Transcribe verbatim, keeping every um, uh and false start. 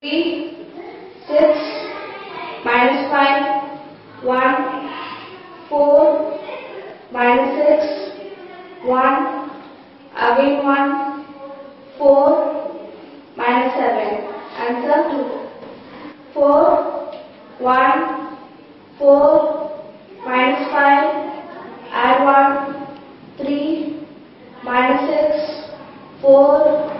three, six, minus five, one, four, minus six, one, again one, four, minus seven, answer two. four, one, four, minus five, add one, three, minus six, four,